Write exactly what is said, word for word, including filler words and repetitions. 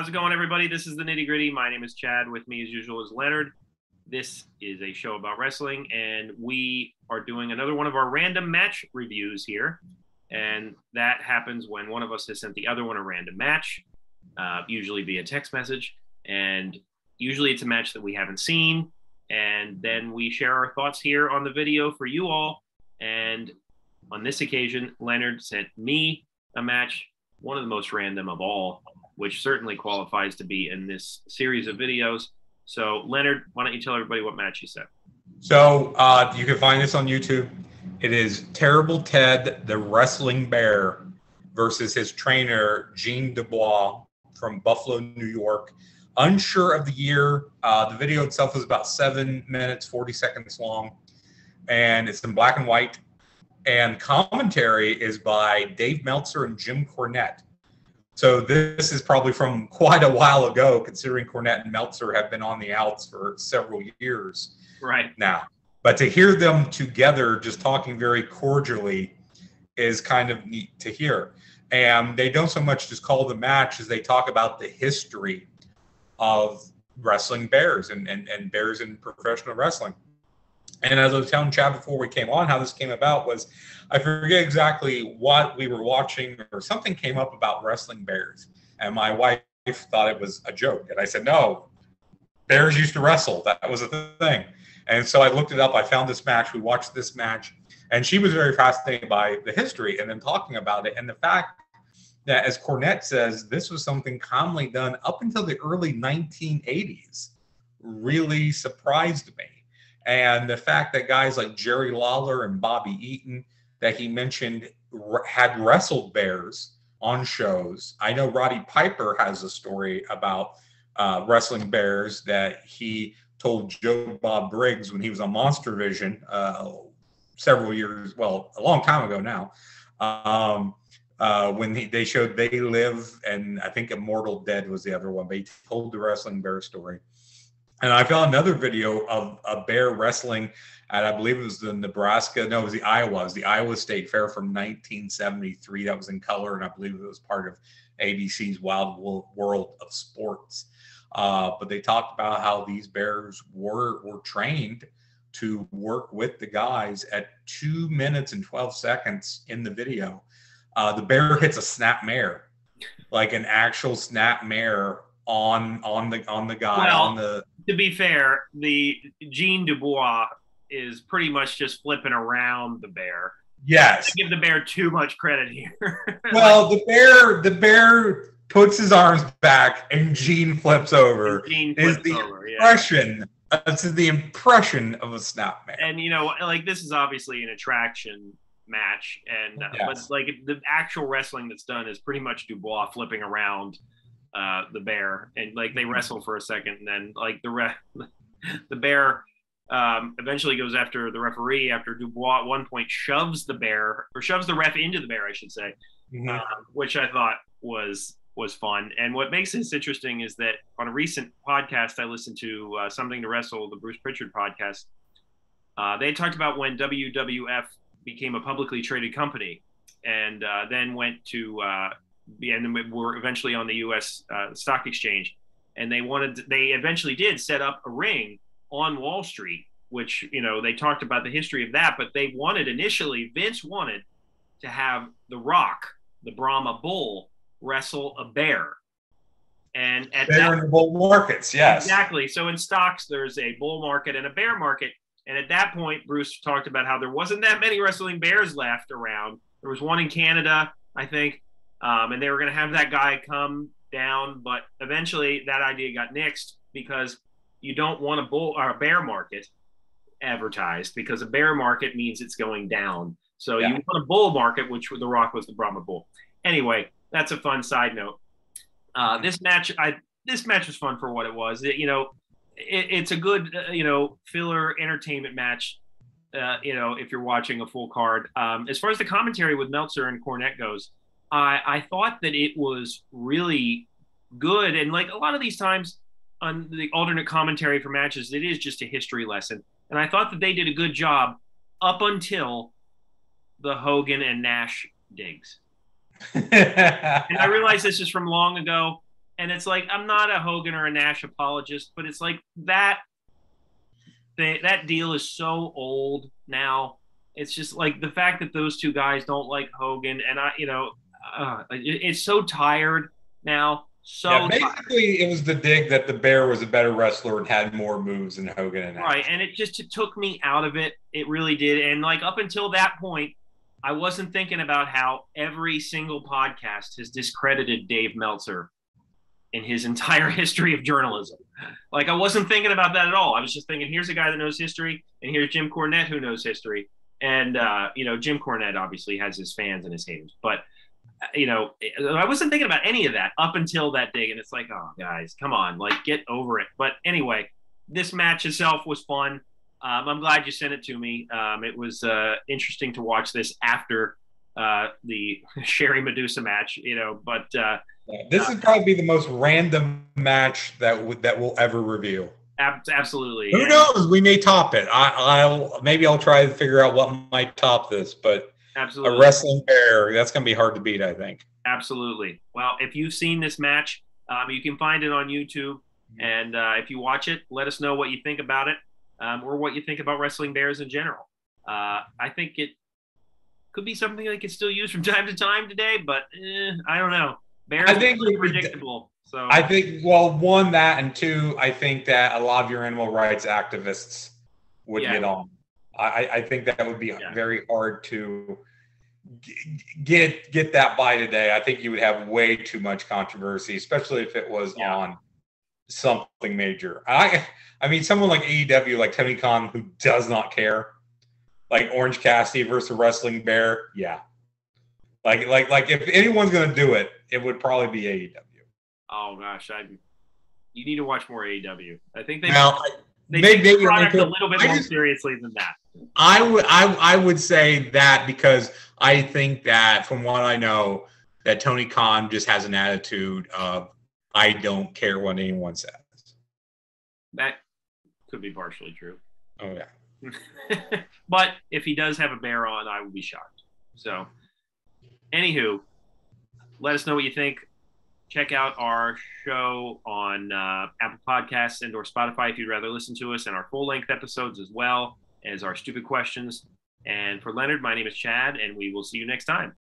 How's it going, everybody? This is The Nitty Gritty. My name is Chad. With me, as usual, is Leonard. This is a show about wrestling, and we are doing another one of our random match reviews here. And that happens when one of us has sent the other one a random match, uh, usually via text message. And usually it's a match that we haven't seen. And then we share our thoughts here on the video for you all. And on this occasion, Leonard sent me a match, one of the most random of all, which certainly qualifies to be in this series of videos. So, Leonard, why don't you tell everybody what match you sent? So, uh, you can find this on YouTube. It is Terrible Ted, the Wrestling Bear, versus his trainer, Gene Dubois, from Buffalo, New York. Unsure of the year. Uh, the video itself is about seven minutes, forty seconds long, and it's in black and white. And commentary is by Dave Meltzer and Jim Cornette. So this is probably from quite a while ago, considering Cornette and Meltzer have been on the outs for several years right now. But to hear them together just talking very cordially is kind of neat to hear. And they don't so much just call the match as they talk about the history of wrestling bears and, and, and bears in professional wrestling. And as I was telling Chad before we came on, how this came about was, I forget exactly what we were watching, or something came up about wrestling bears. And my wife thought it was a joke. And I said, no, bears used to wrestle. That was a thing. And so I looked it up. I found this match. We watched this match. And she was very fascinated by the history and then talking about it. And the fact that, as Cornette says, this was something commonly done up until the early nineteen eighties really surprised me. And the fact that guys like Jerry Lawler and Bobby Eaton that he mentioned had wrestled bears on shows. I know Roddy Piper has a story about uh, wrestling bears that he told Joe Bob Briggs when he was on Monster Vision uh, several years, well, a long time ago now, um, uh, when he, they showed They Live, and I think Immortal Dead was the other one, but he told the wrestling bear story. And I found another video of a bear wrestling at, I believe it was the Nebraska, no, it was the Iowa, it was the Iowa State Fair from nineteen seventy-three. That was in color, and I believe it was part of A B C's Wild World of Sports. Uh, but they talked about how these bears were, were trained to work with the guys at two minutes and twelve seconds in the video. Uh, the bear hits a snap mare, like an actual snap mare on on the on the guy well, on the to be fair, the Gene Dubois is pretty much just flipping around the bear. Yes. I give the bear too much credit here. Well, like, the bear the bear puts his arms back and Gene flips over. Gene flips is the over, impression yeah. That's the impression of a snap man. And you know, like, this is obviously an attraction match, and yes. uh, but like the actual wrestling that's done is pretty much Dubois flipping around Uh, the bear, and like they wrestle for a second, and then like the re the bear um, eventually goes after the referee after Dubois at one point shoves the bear, or shoves the ref into the bear, I should say, mm-hmm. uh, which I thought was was fun. And what makes this interesting is that on a recent podcast I listened to, uh, Something to Wrestle, the Bruce Pritchard podcast, uh, they talked about when W W F became a publicly traded company, and uh, then went to uh, and we were eventually on the U S uh, stock exchange, and they wanted, they eventually did set up a ring on Wall Street, which, you know, they talked about the history of that, but they wanted initially, Vince wanted to have the Rock, the Brahma Bull, wrestle a bear. And at bear that, in the bull markets, yes. Exactly. So in stocks, there's a bull market and a bear market. And at that point, Bruce talked about how there wasn't that many wrestling bears left around. There was one in Canada, I think. Um, and they were going to have that guy come down, but eventually that idea got nixed because you don't want a bull or a bear market advertised, because a bear market means it's going down. So yeah. You want a bull market, which The Rock was the Brahma Bull. Anyway, that's a fun side note. Uh, this match, I this match was fun for what it was. It, you know, it, it's a good uh, you know, filler entertainment match. Uh, you know, if you're watching a full card, um, as far as the commentary with Meltzer and Cornette goes. I, I thought that it was really good. And like a lot of these times on the alternate commentary for matches, it is just a history lesson. And I thought that they did a good job up until the Hogan and Nash digs. And I realize this is from long ago, And it's like, I'm not a Hogan or a Nash apologist, but it's like that they, that deal is so old now. It's just like the fact that those two guys don't like Hogan, and I, you know, uh, it, it's so tired now. So yeah, basically, tired. It was the dig that the Bear was a better wrestler and had more moves than Hogan and Nash. Right, and it just it took me out of it. It really did. And like up until that point, I wasn't thinking about how every single podcast has discredited Dave Meltzer in his entire history of journalism. Like I wasn't thinking about that at all. I was just thinking, here's a guy that knows history, and here's Jim Cornette who knows history. And, uh, you know, Jim Cornette obviously has his fans and his haters, but, you know, I wasn't thinking about any of that up until that day. And it's like, oh, guys, come on, like, get over it. But anyway, this match itself was fun. Um, I'm glad you sent it to me. Um, it was uh, interesting to watch this after uh, the Sherry-Medusa match, you know, but. Uh, yeah, this uh, is probably the most random match that w- that we'll ever review. Absolutely. Who yeah. knows? We may top it. I, I'll maybe I'll try to figure out what might top this, but absolutely. A wrestling bear, that's going to be hard to beat, I think. Absolutely. Well, if you've seen this match, um, you can find it on YouTube, and uh, if you watch it, let us know what you think about it, um, or what you think about wrestling bears in general. Uh, I think it could be something they could still use from time to time today, but eh, I don't know. Bears I think are predictable. So I think, well, one, that, and two, I think that a lot of your animal rights activists would yeah. get on. I, I think that would be yeah. very hard to get get that by today. I think you would have way too much controversy, especially if it was yeah. on something major. I I mean, someone like A E W, like Tony Khan, who does not care, like Orange Cassidy versus Wrestling Bear, yeah. Like, like, like, if anyone's going to do it, it would probably be A E W. Oh gosh, I you need to watch more A E W. I think they now, they maybe, take the product maybe, a little bit I more just, seriously than that. I would I I would say that because I think that from what I know that Tony Khan just has an attitude of I don't care what anyone says. That could be partially true. Oh yeah. But if he does have a bear on, I will be shocked. So, anywho, let us know what you think. Check out our show on uh, Apple Podcasts and or Spotify if you'd rather listen to us, and our full-length episodes as well as our stupid questions. And for Leonard, my name is Chad, and we will see you next time.